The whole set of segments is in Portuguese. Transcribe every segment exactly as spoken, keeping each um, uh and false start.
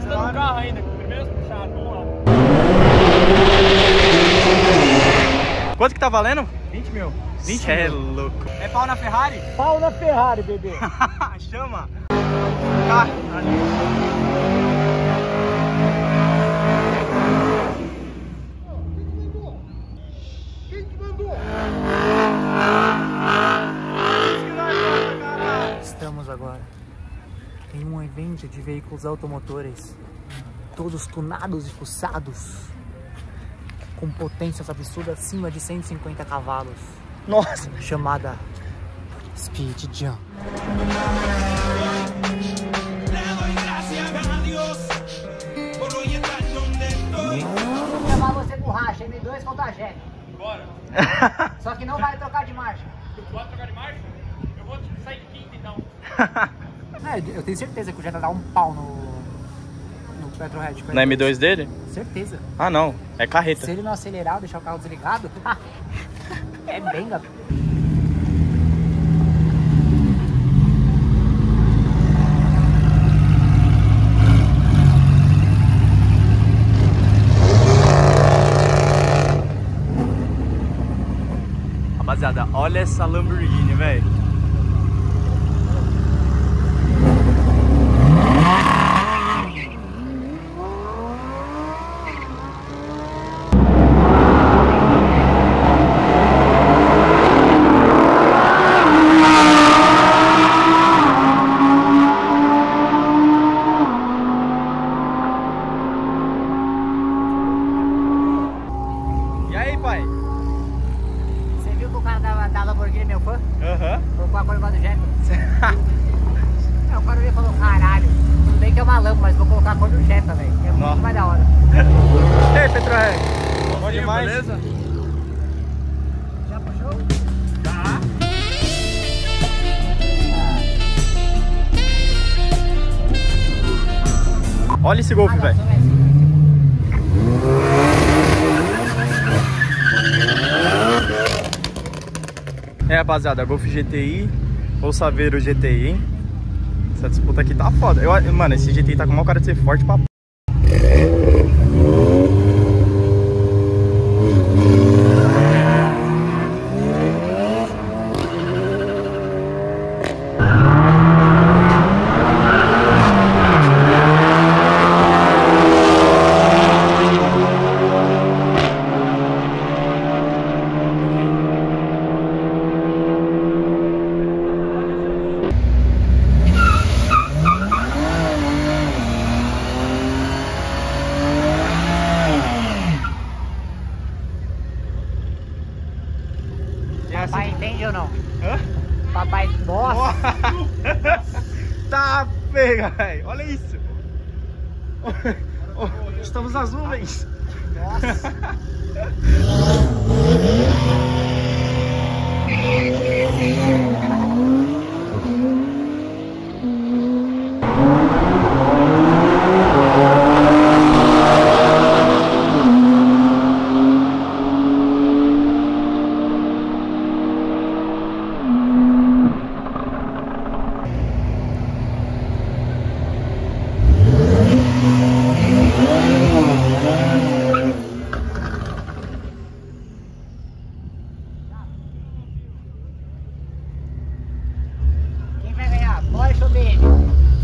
testando o carro ainda, com primeiros puxados, vamos lá. Quanto que tá valendo? vinte mil. vinte mil. Cê é louco. É pau na Ferrari? Pau na Ferrari, bebê. Chama. Tá. Agora tem um evento de veículos automotores, todos tunados e fuçados, com potências absurdas acima de cento e cinquenta cavalos. Nossa! Chamada Speed Jump. Vou chamar você borracha, M dois contra a G. Bora! Só que não vai trocar de marcha. Pode trocar de marcha? Eu vou sair de quinta então. É, eu tenho certeza que o Jetta dá um pau no no Petrolhead. Na M dois dele? Certeza. Ah não, é carreta. Se ele não acelerar ou deixar o carro desligado, é benga. Rapaziada, olha essa Lamborghini, velho. Olha esse Golf, velho. É, rapaziada, Golf G T I ou Saveiro G T I, hein? Essa disputa aqui tá foda. Eu, mano, esse G T I tá com uma cara de ser forte pra p***. Papai entende ou não? Hã? Papai, nossa! Tá pega, velho! Olha isso! Estamos nas nuvens! Nossa!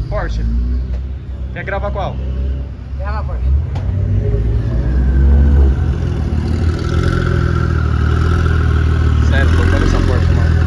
Porsche. Quer gravar qual? Grava Porsche. Sério, olha essa Porsche, mano.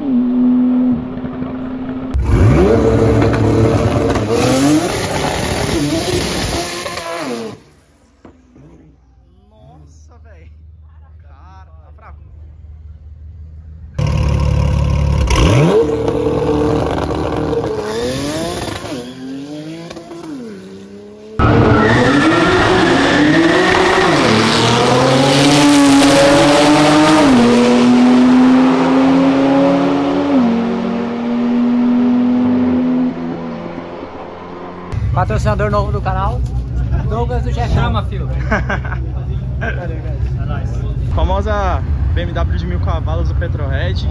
Ooh. patrocinador novo do canal, Douglas do Chefão. Chama, filho. Famosa B M W de mil cavalos do Petrolhead.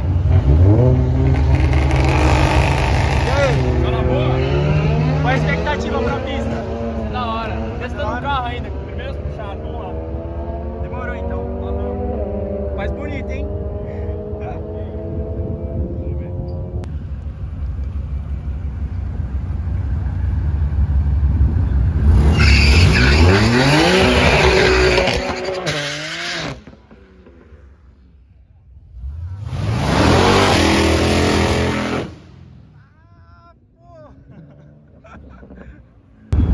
Cala a boca. Qual a expectativa pra pista? É da hora. Testando o carro ainda, com os primeiros puxados. Vamos lá. Demorou então. Falou. Mas bonito, hein?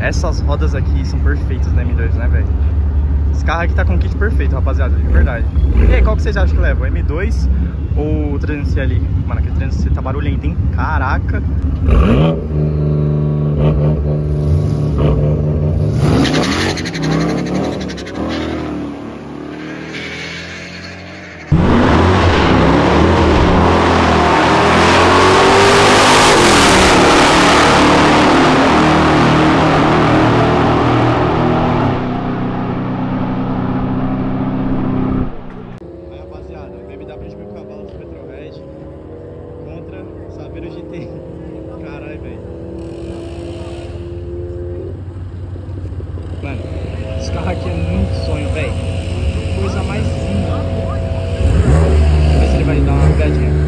Essas rodas aqui são perfeitas na M dois, né, velho? Esse carro aqui tá com um kit perfeito, rapaziada, de verdade. E aí, qual que vocês acham que leva? O M dois ou o trezentos C ali? Mano, aquele trezentos C tá barulhento, hein? Caraca! Saveiro G T I. Caralho, velho. Mano, esse carro aqui é muito sonho, velho. Coisa mais linda. Vamos ver se ele vai dar uma pegadinha.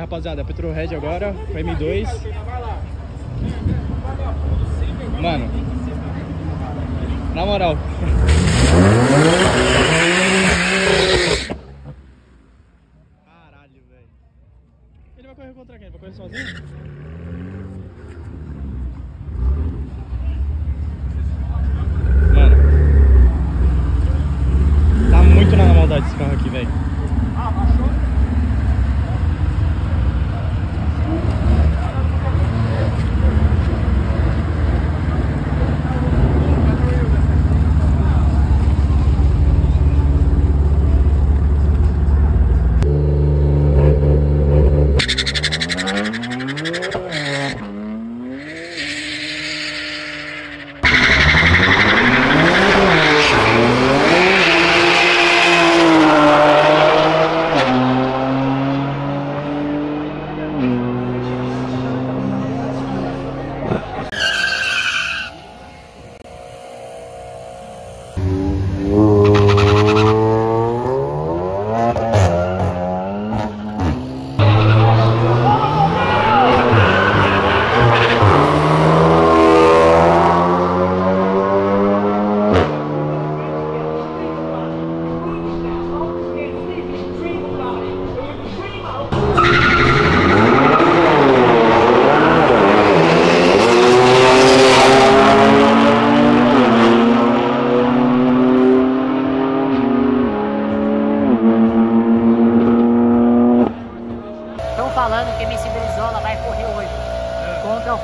Aí, rapaziada, Petrolhead agora, o M dois. Mano, na moral. Caralho, velho. Ele vai correr contra quem? Vai correr sozinho? Mano, tá muito na maldade esse carro aqui, velho. Ah, baixou?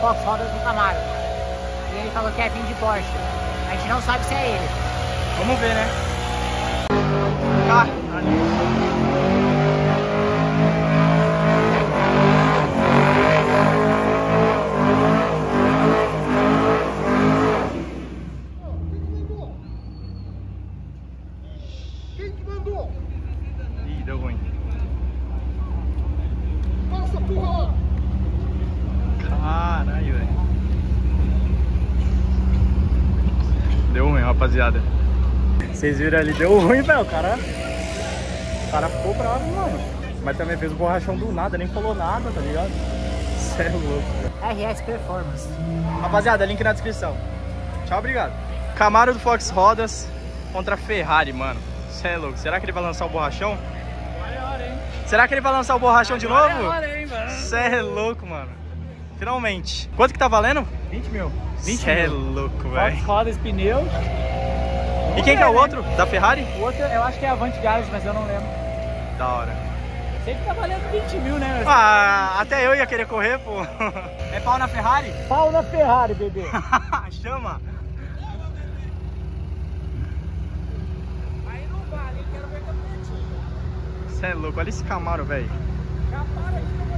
Fox Rodas do Camaro. E ele falou que é vinho de Porsche. A gente não sabe se é ele. Vamos ver, né? Tá. Quem te mandou? Ih, deu ruim. Passa, porra! Caralho, velho. Deu ruim, rapaziada. Vocês viram ali, deu ruim, velho. O cara... o cara ficou bravo, mano. Mas também fez o borrachão do nada, nem falou nada, tá ligado? Cê é louco, velho. R S Performance. Rapaziada, link na descrição. Tchau, obrigado. Camaro do Fox Rodas contra a Ferrari, mano. Você é louco. Será que ele vai lançar o borrachão? Hora, hein? Será que ele vai lançar o borrachão de novo? Você é louco, mano. Finalmente. Quanto que tá valendo? vinte mil. Você é louco, velho. Fox Rodas, pneus. E quem que é o outro? Da Ferrari? O outro eu acho que é a Avant Garage, mas eu não lembro. Da hora. Sei que tá valendo vinte mil, né? Ah, até eu ia querer correr, pô. É pau na Ferrari? Pau na Ferrari, bebê. Chama. Aí não vale, eu quero ver campeonato. Você é louco, olha esse Camaro, velho.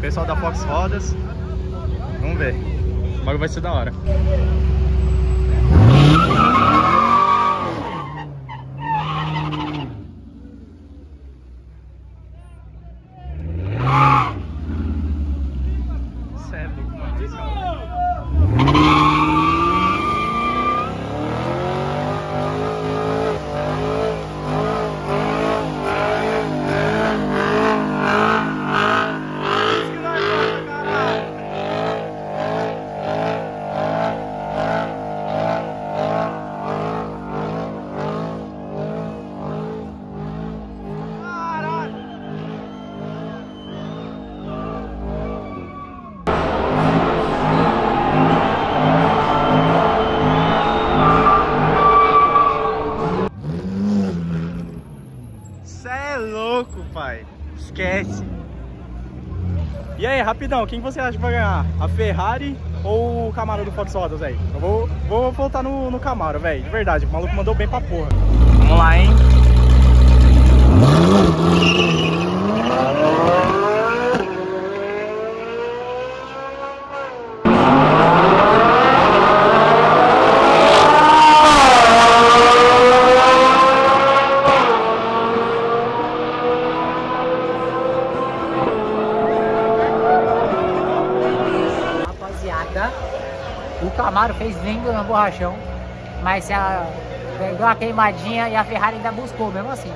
Pessoal da Fox Rodas. Vamos ver. O bagulho vai ser da hora. Esquece. E aí, rapidão, quem você acha que vai ganhar? A Ferrari ou o Camaro do Fox Rodas, velho? Eu vou, vou voltar no, no Camaro, velho. De verdade, o maluco mandou bem pra porra. Vamos lá, hein? Fez lindo no borrachão, mas ela deu uma queimadinha e a Ferrari ainda buscou, mesmo assim.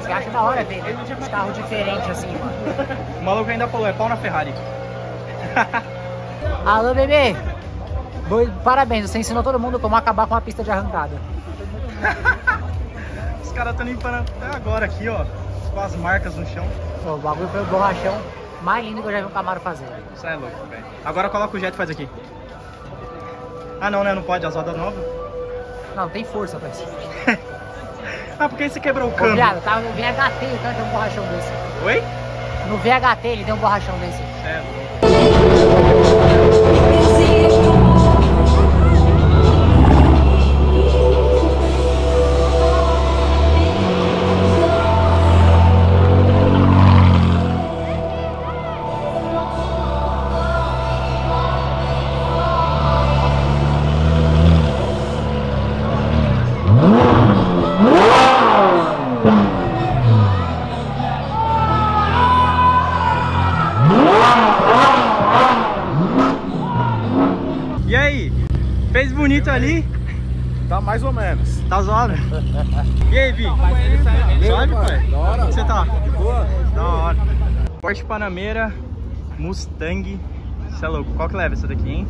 Você acha da hora ver, né? Os carros diferentes assim, mano. O maluco ainda falou, é pau na Ferrari. Alô, bebê! Parabéns, você ensinou todo mundo como acabar com a pista de arrancada. Os caras estão limpando até agora aqui, ó, com as marcas no chão. Pô, o bagulho foi o borrachão mais lindo que eu já vi um Camaro fazer. Isso é louco, velho. Agora coloca o jet e faz aqui. Ah não, né? Não pode, as rodas novas. Não, tem força pra isso. Ah, porque você quebrou o câmbio? Ô, viado, tava no V H T, ele deu um borrachão desse. Oi? No V H T ele deu um borrachão desse. Certo. Bonito ali? Tá mais ou menos. Tá zoado? E aí, Vi? Suave, pai? Da hora. Você tá? De boa? Da hora. Porsche Panamera, Mustang. Você é louco. Qual que leva essa daqui, hein?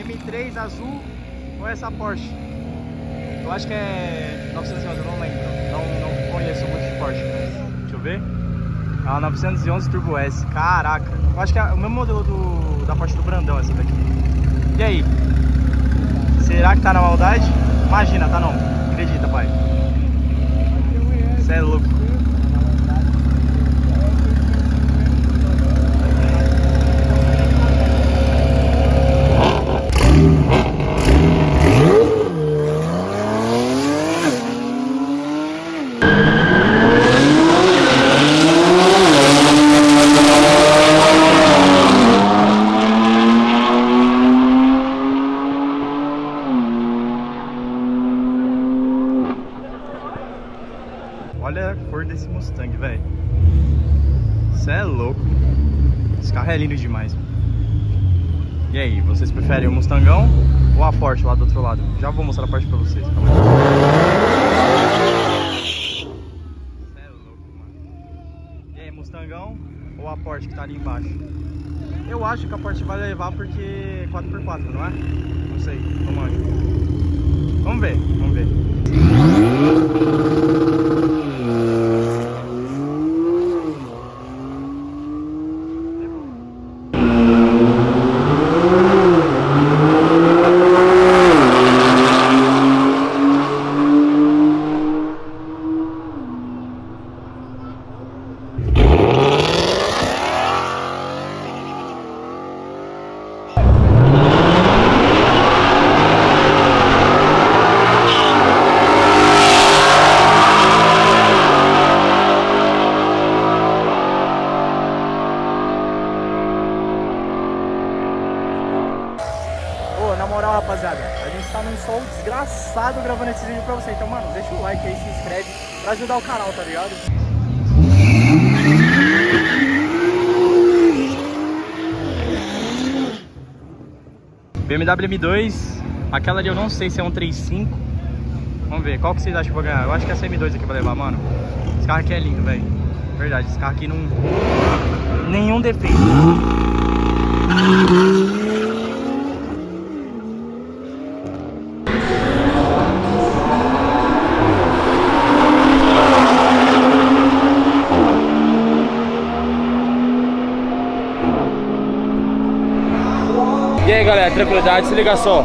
M três azul ou essa Porsche? Eu acho que é novecentos e onze, eu não lembro, não, não conheço muito de Porsche, mas deixa eu ver. É uma novecentos e onze Turbo S, caraca, eu acho que é o mesmo modelo do, da Porsche do Brandão essa daqui. E aí, será que tá na maldade? Imagina, tá não, acredita pai. Você é louco. Olha a cor desse Mustang, velho. Cê é louco. Esse carro é lindo demais. E aí, vocês preferem o Mustangão ou a Porsche lá do outro lado? Já vou mostrar a Porsche pra vocês. Cê é louco, mano. E aí, Mustangão ou a Porsche que tá ali embaixo? Eu acho que a Porsche vai levar porque é quatro por quatro, não é? Não sei, não manjo. Vamos ver, vamos ver. Desgraçado gravando esse vídeo pra você, então mano, deixa o like aí, se inscreve pra ajudar o canal, tá ligado? B M W M dois, aquela ali eu não sei se é um trinta e cinco. Vamos ver, qual que vocês acham que eu vou ganhar? Eu acho que essa M dois aqui vai levar, mano. Esse carro aqui é lindo, velho. Verdade, esse carro aqui não... nenhum defeito. E aí galera, tranquilidade, se liga só,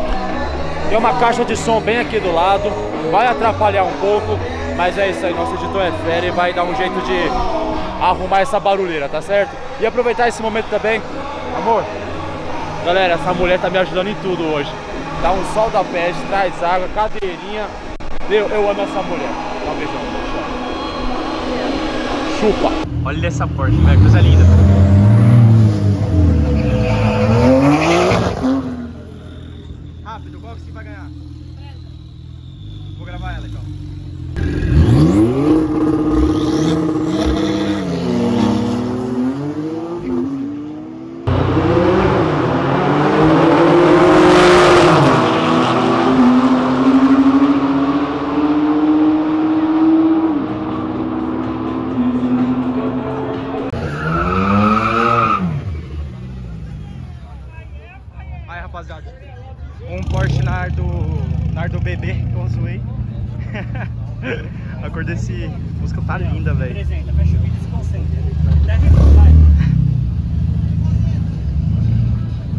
tem uma caixa de som bem aqui do lado, vai atrapalhar um pouco, mas é isso aí, nosso editor é fera e vai dar um jeito de arrumar essa barulheira, tá certo? E aproveitar esse momento também, amor, galera, essa mulher tá me ajudando em tudo hoje, dá um sol da peste, traz água, cadeirinha, eu, eu amo essa mulher, dá um beijão, chupa! Olha essa Porsche, velho, coisa linda! Qual que você vai ganhar? Vou gravar ela, então. Aí, rapaziada. Um Porsche na ar do bebê que eu zoei. A cor desse música tá linda, velho.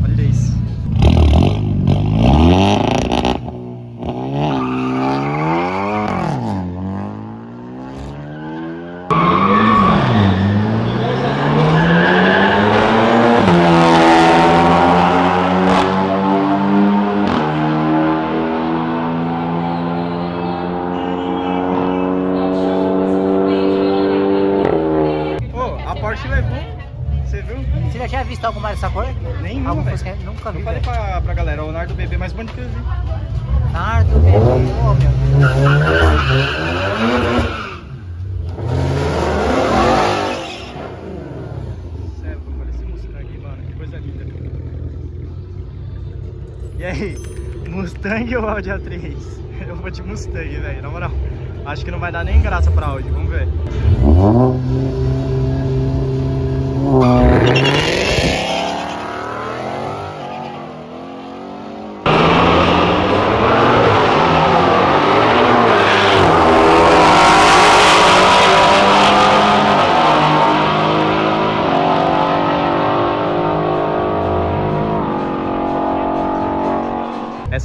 Olha isso. Alguma dessa cor? Nenhuma, ah, velho. Nunca vi, eu falei pra, pra galera, o Nardo Bebê é mais bonito que eu vi. Nardo Bebê, oh, meu Deus. Sério, olha esse Mustang, mano. Que coisa linda. E aí? Mustang ou Audi A três? Eu vou de Mustang, velho. Na moral, acho que não vai dar nem graça pra Audi. Vamos ver.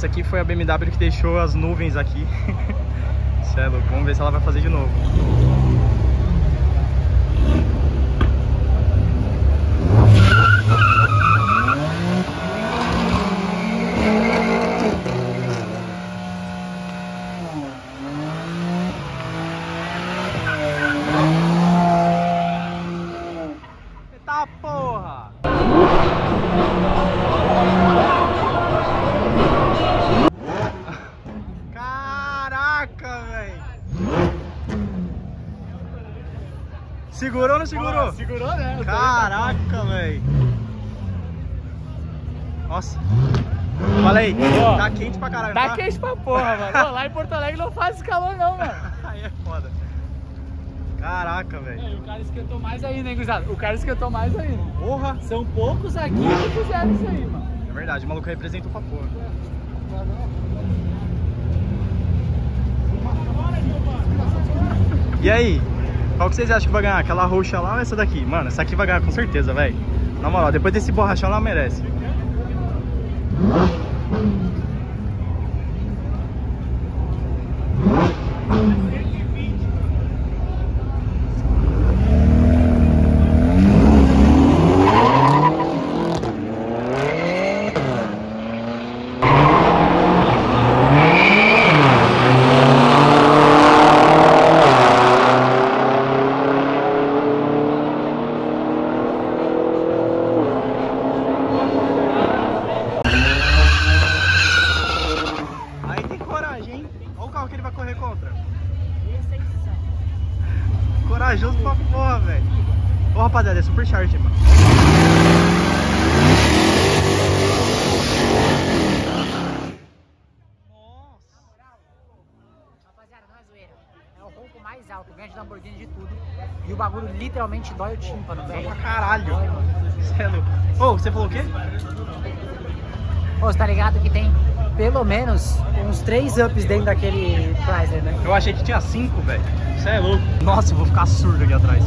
essa aqui foi a B M W que deixou as nuvens aqui. Isso é louco. Vamos ver se ela vai fazer de novo. Segurou ou não segurou? Ah, segurou, né? Caraca, velho. Nossa. Fala aí, oh, tá quente pra caralho. Tá, tá quente pra porra, mano. Ô, lá em Porto Alegre não faz calor não, mano. Aí é foda. Caraca, velho. O cara esquentou mais ainda, hein, gurizada? O cara esquentou mais ainda. Porra. São poucos aqui que fizeram isso aí, mano. É verdade, o maluco representa o favor. E aí? Qual que vocês acham que vai ganhar? Aquela roxa lá ou essa daqui? Mano, essa aqui vai ganhar com certeza, velho. Na moral, depois desse borrachão ela merece. Corajoso pra porra, velho. Ô, rapaziada, é supercharge, mano. Nossa. Rapaziada, não é zoeira. É o ronco mais alto, ganha de Lamborghini de tudo. E o bagulho literalmente dói o tímpano, velho. Pra caralho. Você é louco. Ô, você falou o quê? Ô, você tá ligado que tem pelo menos uns três ups dentro daquele Chrysler, né? Eu achei que tinha cinco, velho. Isso é louco. Nossa, eu vou ficar surdo aqui atrás.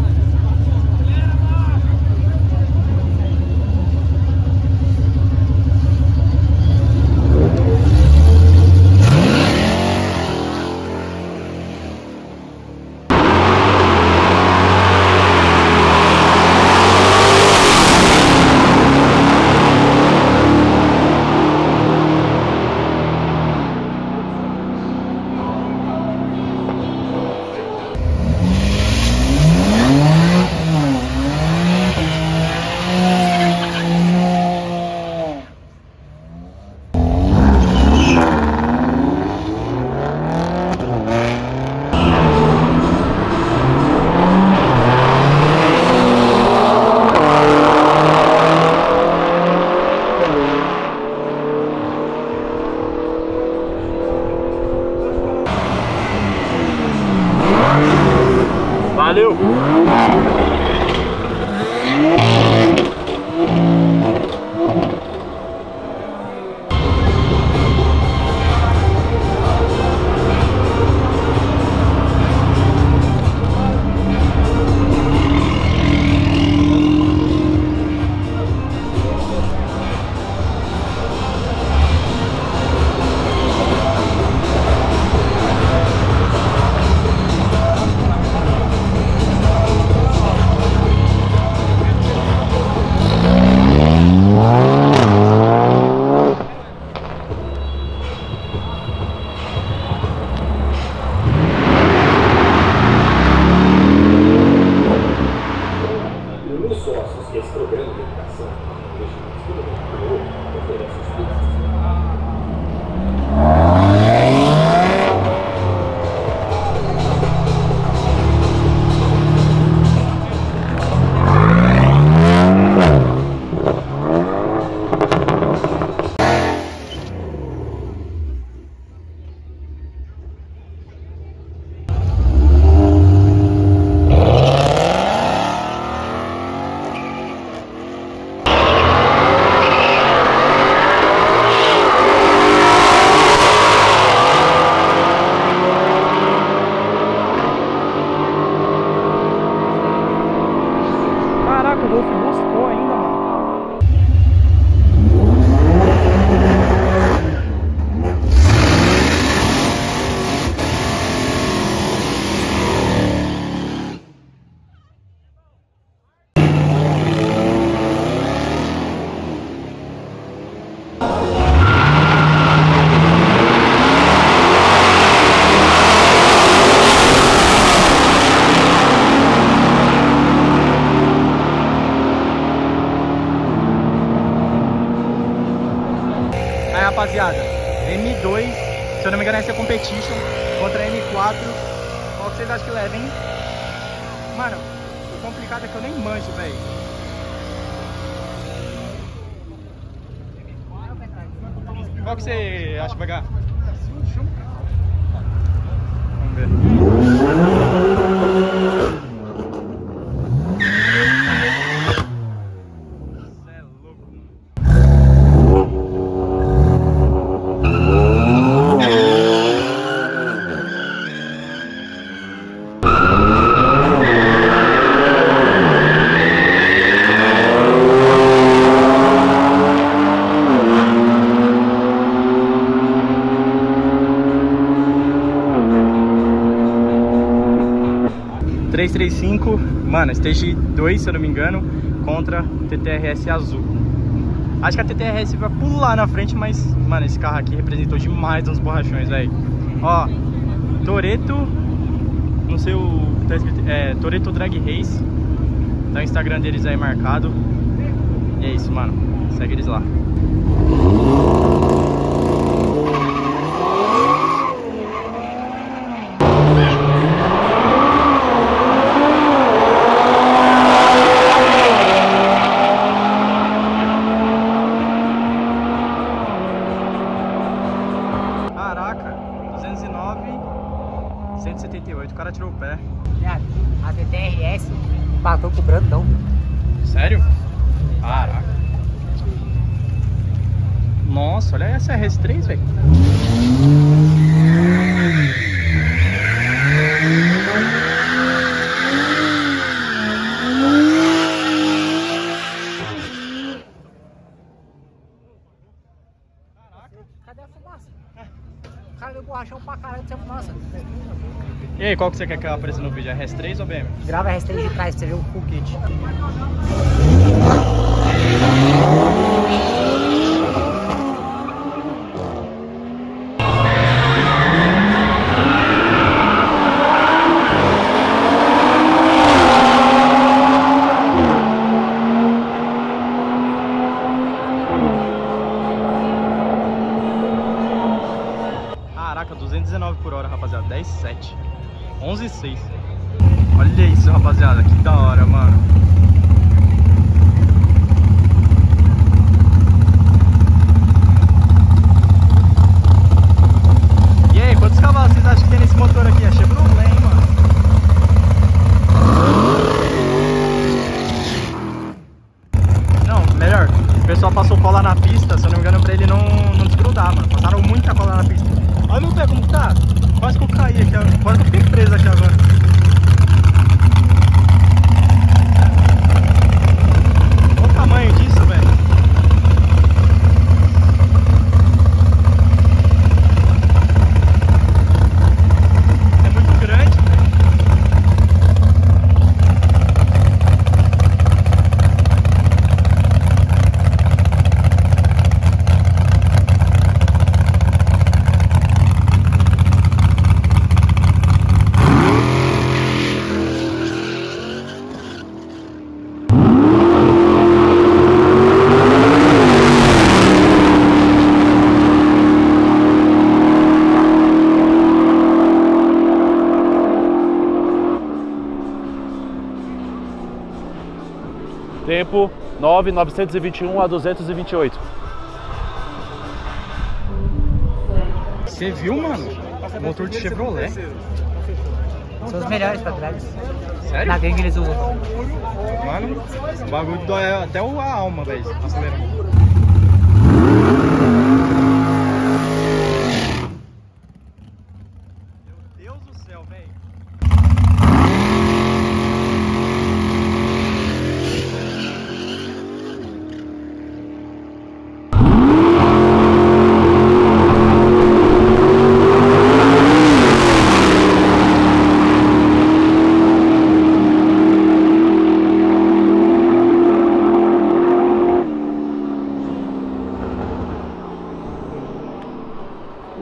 Valeu! Ainda, mano. rapaziada, M dois, se eu não me engano, essa é Competition contra M quatro. Qual que vocês acham que leva, hein? Mano, o complicado é que eu nem manjo, velho. Qual que você acha que vai ganhar? Vamos ver. três três cinco, mano, Stage dois, se eu não me engano, contra T T R S azul. Acho que a T T R S vai pular na frente, mas, mano, esse carro aqui representou demais uns borrachões, velho. Ó, Toretto, não sei o... tá escrito, é, Toretto Drag Race. Tá o Instagram deles aí marcado. E é isso, mano, segue eles lá. cento e setenta e oito, o cara tirou o pé. A T T R S bateu com o Brandão. Sério? Caraca. Nossa, olha essa R S três, velho. Caraca. Cadê a fumaça? Cara, eu borrachão pra caralho dessa fumaça. E aí, qual que você quer que apareça no vídeo? R S três ou B M? Grava R S três de trás, você vê um foguete. Caraca, duzentos e dezenove por hora, rapaziada. dez sete. onze seis. Olha isso, rapaziada. Que da hora, mano. E aí, quantos cavalos vocês acham que tem nesse motor aqui? Achei problema, hein, mano. Não, melhor. O pessoal passou cola na pista, se eu não me engano, pra ele não, não desgrudar, mano. Passaram muita cola na pista. Olha meu pé como que tá. Quase que eu caí aqui agora. Quase que eu fiquei preso aqui agora. Olha o tamanho disso, velho. É muito grande, tempo nove, novecentos e vinte e um a duzentos e vinte e oito. Você viu, mano? Motor de Chevrolet. São os melhores pra trás. Sério? Na gangue eles usam. Mano, o bagulho dói até a alma, velho. Meu Deus do céu, velho.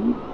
Mm-hmm.